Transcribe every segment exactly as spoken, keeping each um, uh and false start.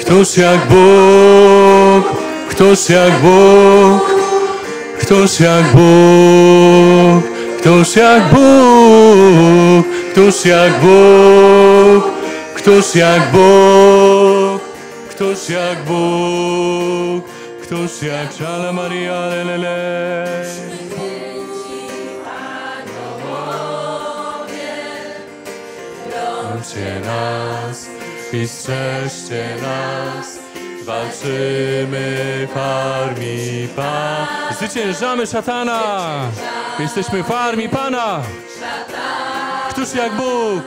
Któż jak Bóg, któż jak Bóg, któż jak Bóg, któż jak Bóg, któż jak Bóg, któż jak Bóg, któż jak Bóg, któż jak Szala Maria, lelele. Walczcie nas i strzeżcie nas, walczymy w armii Pana. Zwyciężamy szatana, jesteśmy w armii Pana. Któż jak Bóg?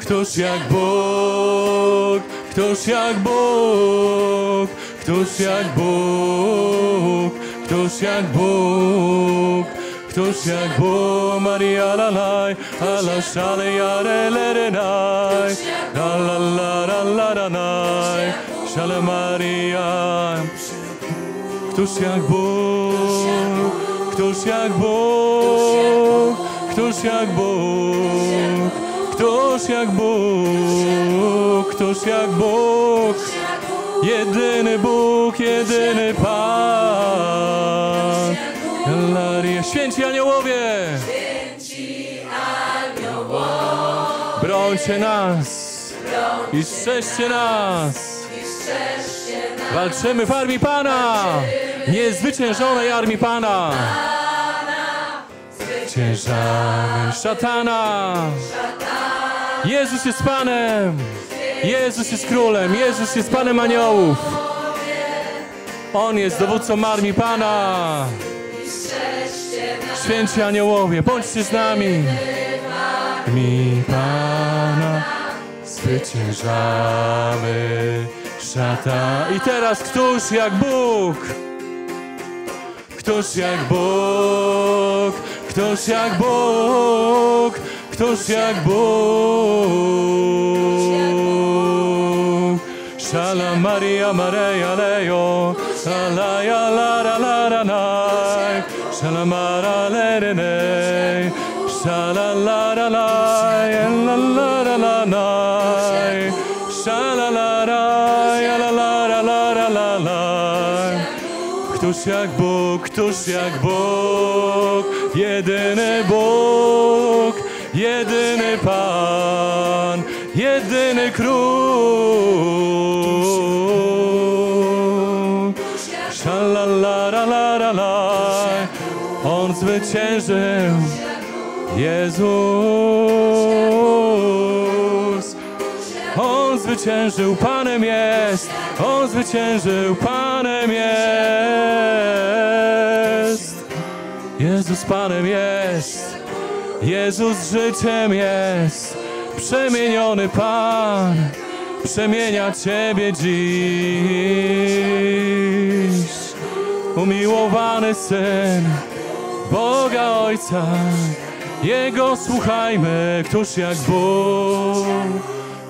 Któż jak Bóg? Któż jak Bóg? Któż jak Bóg? Któż jak Bóg? Ktoś jak Bóg, Maria lalaj, ala szaleja relerenaj, lalalaranaj, szale Maria. Ktoś jak Bóg, ktoś jak Bóg, ktoś jak Bóg, ktoś jak Bóg, ktoś jak Bóg, jedyny Bóg, jedyny Pan. Święci aniołowie, święci aniołowie, brońcie nas, brońcie i strzeżcie nas, i strzeżcie nas. Walczymy w armii Pana, niezwyciężonej armii Pana. Zwyciężamy szatana. Jezus jest Panem, Jezus jest Królem, Jezus jest Panem aniołów. On jest dowódcą armii Pana. Święci aniołowie, bądźcie z nami. Mi Pana zwyciężamy szatana. I teraz któż jak Bóg? Któż jak Bóg? Któż jak Bóg? Któż jak Bóg? Szala Maria Maria Lejo, szala ja lara lara naj. Salamara lerene, salalala la la, salalala. Któż jak Bóg, któż jak Bóg, jedyny Bóg, jedyny Pan, jedyny Król. On zwyciężył, Jezus. On zwyciężył, Panem jest. On zwyciężył, Panem jest. Jezus Panem jest. Jezus życiem jest. Przemieniony Pan przemienia Ciebie dziś. Umiłowany Syn Boga Ojca, Jego słuchajmy. Któż jak Bóg,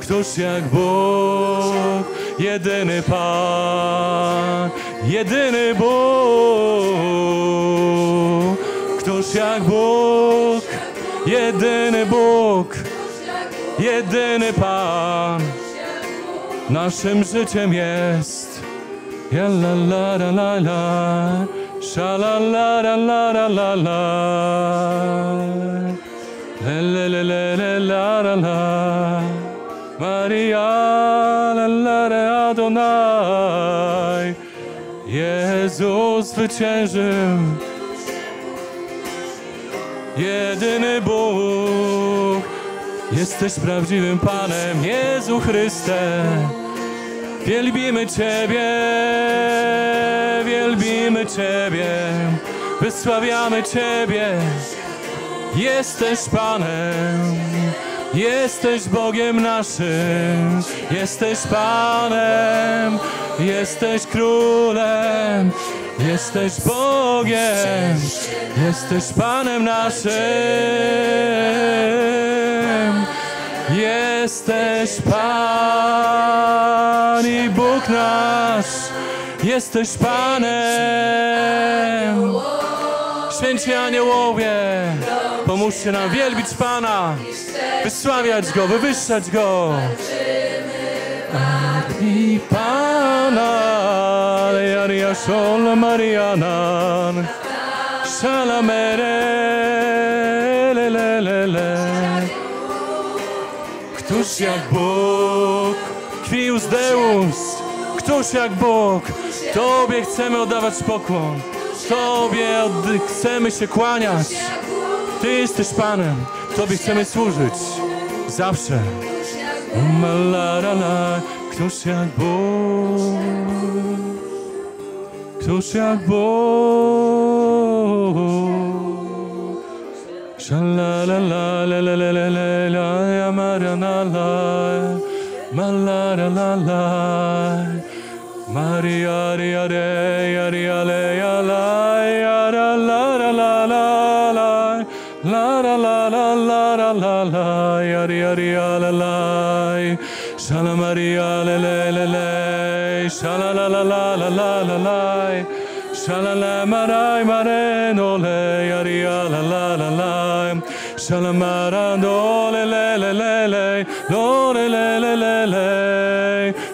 któż jak Bóg, jedyny Pan, jedyny Bóg. Któż jak Bóg, jedyny Bóg, jedyny Pan, naszym życiem jest. Jalla la la la la, szala la la la la la, le le le le la la la, Maria la la la Adonai. Jezus zwyciężył, jedyny Bóg, jesteś prawdziwym Panem, Jezu Chryste. Wielbimy Ciebie, wielbimy Ciebie, wysławiamy Ciebie, Jesteś Panem, jesteś Bogiem naszym, jesteś Panem, jesteś Królem, jesteś Bogiem, jesteś Panem naszym. Jesteś Pan i Bóg nasz, jesteś Panem. Święci aniołowie, pomóżcie nam wielbić Pana, wysławiać Go, wywyższać Go. I Pana, Jaria Szol Marianan, Szalamere, lelelele. Któż jak Bóg, Kwius Deus, któż jak Bóg, Tobie chcemy oddawać pokłon, Tobie chcemy się kłaniać. Ty jesteś Panem, Tobie chcemy służyć zawsze. Któż jak Bóg, któż jak Bóg, Maria, Maria, Maria,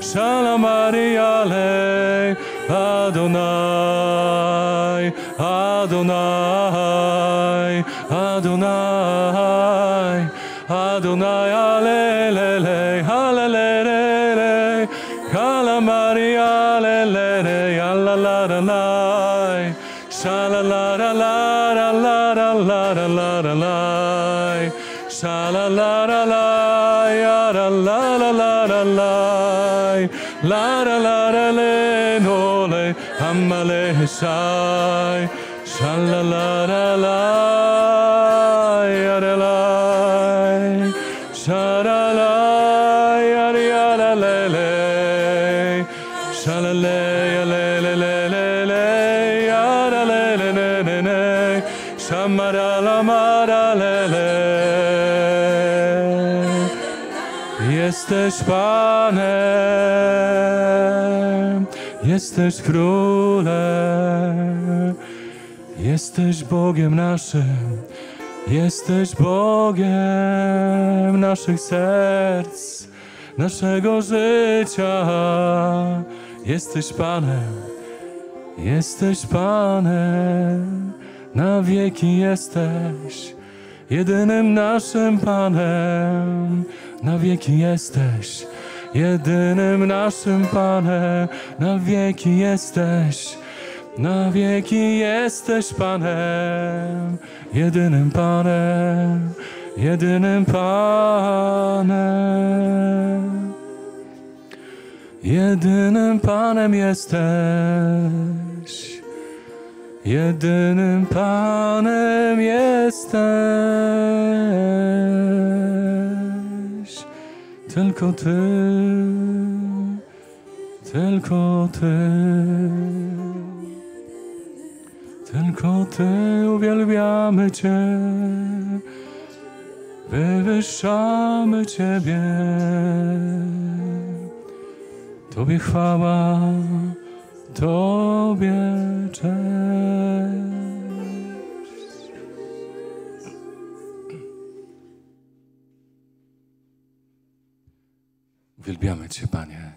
Shalom Maria le Adonai, Adonai, Adonai, Adonai, alelele, alelele, Shalom Maria alelele, alalalai, shalalalalalalalalalalai, shalalalalalalalalalalai. La la la la le no le hamale hesai shalla la la la ya la la shalla la ya la le le shalla le le le le le ya la le le le le shamara la mara le le jesteś Panem. Jesteś Królem, jesteś Bogiem naszym, jesteś Bogiem naszych serc, naszego życia. Jesteś Panem, jesteś Panem, na wieki jesteś, jedynym naszym Panem, na wieki jesteś. Jedynym naszym Panem, na wieki jesteś, na wieki jesteś Panem, jedynym Panem, jedynym Panem, jedynym Panem jesteś, jedynym Panem jesteś. Tylko Ty, tylko Ty, tylko Ty, uwielbiamy Cię, wywyższamy Ciebie. Tobie chwała, Tobie cześć. Uwielbiamy Cię, Panie.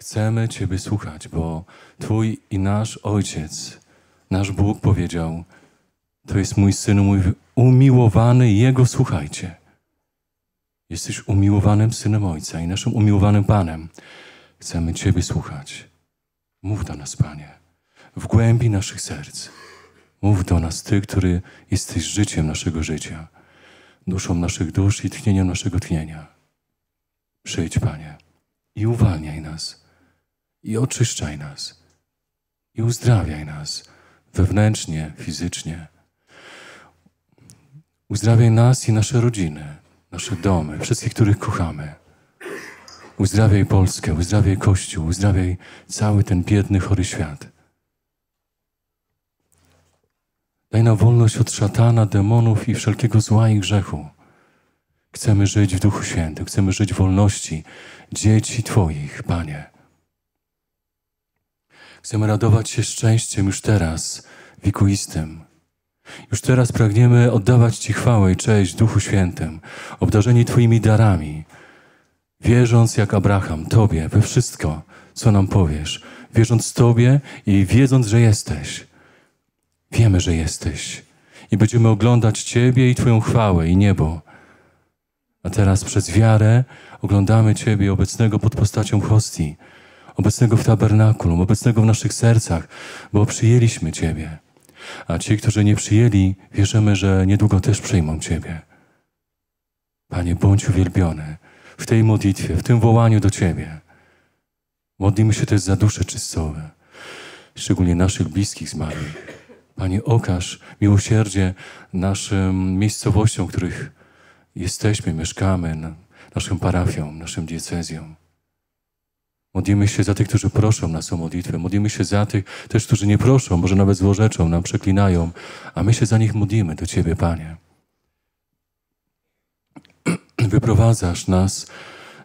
Chcemy Ciebie słuchać, bo Twój i nasz Ojciec, nasz Bóg powiedział, to jest mój Syn, mój umiłowany, Jego słuchajcie. Jesteś umiłowanym Synem Ojca i naszym umiłowanym Panem. Chcemy Ciebie słuchać. Mów do nas, Panie, w głębi naszych serc. Mów do nas, Ty, który jesteś życiem naszego życia, duszą naszych dusz i tchnieniem naszego tchnienia. Przyjdź, Panie, i uwalniaj nas, i oczyszczaj nas, i uzdrawiaj nas wewnętrznie, fizycznie. Uzdrawiaj nas i nasze rodziny, nasze domy, wszystkich, których kochamy. Uzdrawiaj Polskę, uzdrawiaj Kościół, uzdrawiaj cały ten biedny, chory świat. Daj nam wolność od szatana, demonów i wszelkiego zła i grzechu. Chcemy żyć w Duchu Świętym, chcemy żyć w wolności dzieci Twoich, Panie. Chcemy radować się szczęściem już teraz, wiekuistym. Już teraz pragniemy oddawać Ci chwałę i cześć Duchu Świętym, obdarzeni Twoimi darami, wierząc jak Abraham, Tobie, we wszystko, co nam powiesz, wierząc Tobie i wiedząc, że jesteś. Wiemy, że jesteś i będziemy oglądać Ciebie i Twoją chwałę i niebo. A teraz przez wiarę oglądamy Ciebie obecnego pod postacią hostii, obecnego w tabernakulum, obecnego w naszych sercach, bo przyjęliśmy Ciebie. A ci, którzy nie przyjęli, wierzymy, że niedługo też przyjmą Ciebie. Panie, bądź uwielbiony w tej modlitwie, w tym wołaniu do Ciebie. Modlimy się też za dusze czystowe, szczególnie naszych bliskich zmarłych. Panie, okaż miłosierdzie naszym miejscowościom, w których jesteśmy, mieszkamy, naszym parafią, naszym diecezją. Modlimy się za tych, którzy proszą nas o modlitwę. Modlimy się za tych też, którzy nie proszą, może nawet złorzeczą, nam przeklinają, a my się za nich modlimy do Ciebie, Panie. Wyprowadzasz nas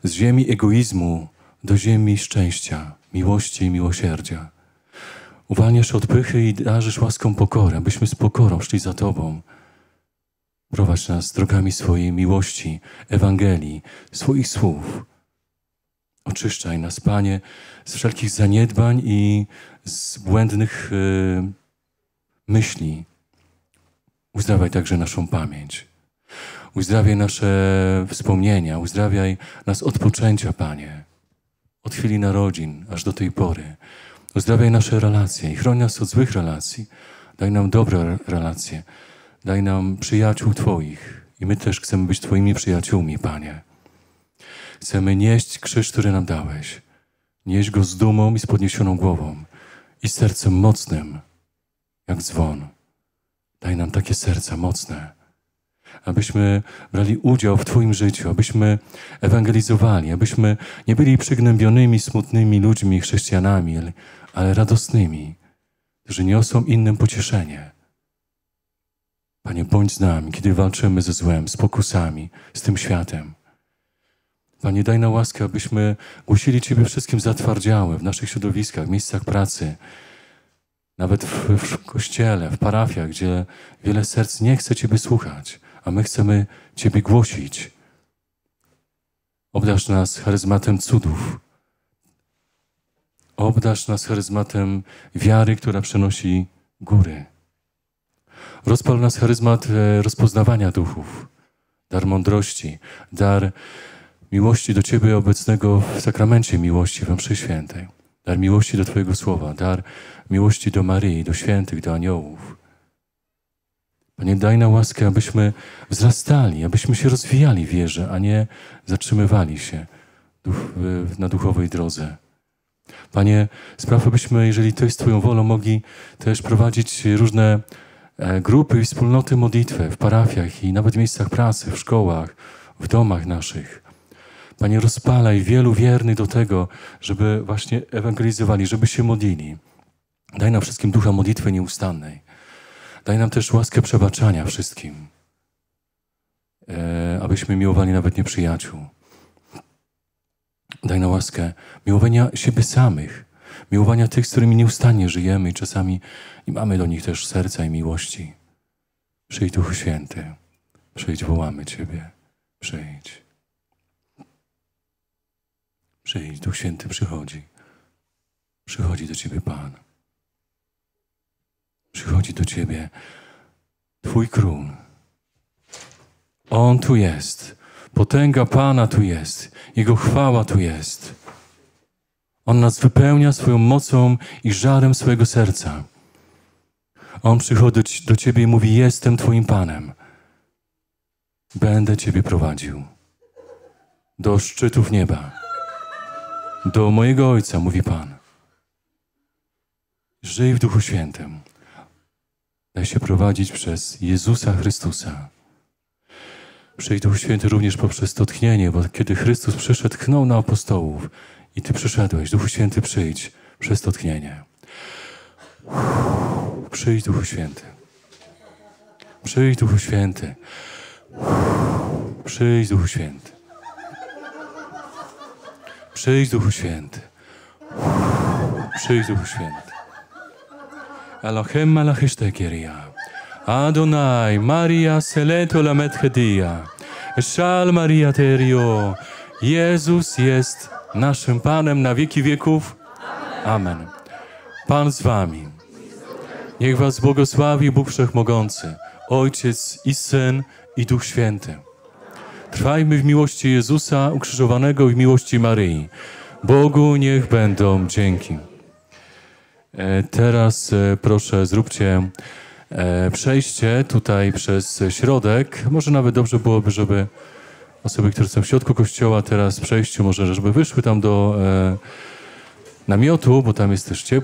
z ziemi egoizmu do ziemi szczęścia, miłości i miłosierdzia. Uwalniasz od pychy i darzysz łaską pokorę, abyśmy z pokorą szli za Tobą. Prowadź nas drogami swojej miłości, Ewangelii, swoich słów. Oczyszczaj nas, Panie, z wszelkich zaniedbań i z błędnych yy, myśli. Uzdrawiaj także naszą pamięć. Uzdrawiaj nasze wspomnienia. Uzdrawiaj nas od poczęcia, Panie. Od chwili narodzin aż do tej pory. Uzdrawiaj nasze relacje i chroń nas od złych relacji. Daj nam dobre relacje. Daj nam przyjaciół Twoich. I my też chcemy być Twoimi przyjaciółmi, Panie. Chcemy nieść krzyż, który nam dałeś. Nieść go z dumą i z podniesioną głową i sercem mocnym, jak dzwon. Daj nam takie serca mocne, abyśmy brali udział w Twoim życiu, abyśmy ewangelizowali, abyśmy nie byli przygnębionymi, smutnymi ludźmi, chrześcijanami, ale radosnymi, którzy niosą innym pocieszenie. Panie, bądź z nami, kiedy walczymy ze złem, z pokusami, z tym światem. Panie, daj nam łaskę, abyśmy głosili Ciebie wszystkim zatwardziałym w naszych środowiskach, miejscach pracy, nawet w, w kościele, w parafiach, gdzie wiele serc nie chce Ciebie słuchać, a my chcemy Ciebie głosić. Obdarz nas charyzmatem cudów. Obdarz nas charyzmatem wiary, która przynosi góry. Rozpal nas charyzmat rozpoznawania duchów, dar mądrości, dar miłości do Ciebie obecnego w sakramencie miłości, w mszy świętej. Dar miłości do Twojego słowa, dar miłości do Maryi, do świętych, do aniołów. Panie, daj nam łaskę, abyśmy wzrastali, abyśmy się rozwijali w wierze, a nie zatrzymywali się na duchowej drodze. Panie, spraw, abyśmy, jeżeli to jest Twoją wolą, mogli też prowadzić różne grupy i wspólnoty modlitwy w parafiach i nawet w miejscach pracy, w szkołach, w domach naszych. Panie, rozpalaj wielu wiernych do tego, żeby właśnie ewangelizowali, żeby się modlili. Daj nam wszystkim ducha modlitwy nieustannej. Daj nam też łaskę przebaczania wszystkim, e, abyśmy miłowali nawet nieprzyjaciół. Daj nam łaskę miłowania siebie samych, miłowania tych, z którymi nieustannie żyjemy i czasami i mamy do nich też serca i miłości. Przyjdź, Duchu Święty, przyjdź, wołamy Ciebie, przyjdź. Przyjdź, Duch Święty przychodzi. Przychodzi do Ciebie Pan. Przychodzi do Ciebie Twój Król. On tu jest. Potęga Pana tu jest. Jego chwała tu jest. On nas wypełnia swoją mocą i żarem swojego serca. On przychodzi do Ciebie i mówi: jestem Twoim Panem. Będę Ciebie prowadził do szczytów nieba. Do mojego Ojca, mówi Pan. Żyj w Duchu Świętym. Daj się prowadzić przez Jezusa Chrystusa. Przyjdą Święty również poprzez to tchnienie, bo kiedy Chrystus przyszedł, tchnął na apostołów i Ty przyszedłeś. Duchu Święty, przyjdź przez to tchnienie. Uff, przyjdź, Duchu Święty. Przyjdź, Duchu Święty. Uff, przyjdź, Duchu Święty. Przyjdź, Duchu Święty. Uff, przyjdź, Duchu Święty. Elohim malach ishtekieria. Adonai, Maria, Seleto la Medchedia, Szal Maria Terio, Jezus jest naszym Panem na wieki wieków. Amen. Amen. Pan z wami. Niech was błogosławi Bóg Wszechmogący, Ojciec i Syn i Duch Święty. Trwajmy w miłości Jezusa ukrzyżowanego i w miłości Maryi. Bogu niech będą dzięki. E, teraz e, proszę zróbcie E, przejście tutaj przez środek. Może nawet dobrze byłoby, żeby osoby, które są w środku kościoła teraz w przejściu, może żeby wyszły tam do e, namiotu, bo tam jest też ciepło.